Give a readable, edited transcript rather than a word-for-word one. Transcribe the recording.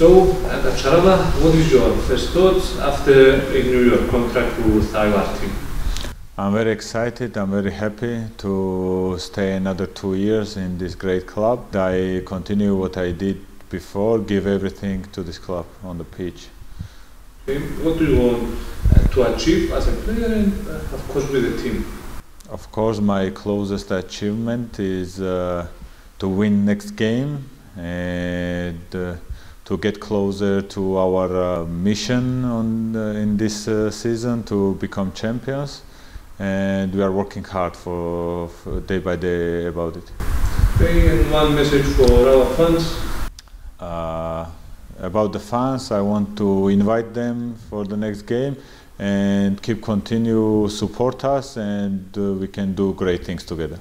So, Katsaravas, what is your first thoughts after renewing your contract with our team? I'm very excited, I'm very happy to stay another 2 years in this great club. I continue what I did before, give everything to this club on the pitch. What do you want to achieve as a player and of course with the team? Of course, my closest achievement is to win next game and to get closer to our mission in this season to become champions. And we are working hard for day by day about it. And one message for our fans? About the fans, I want to invite them for the next game and keep continue support us, and we can do great things together.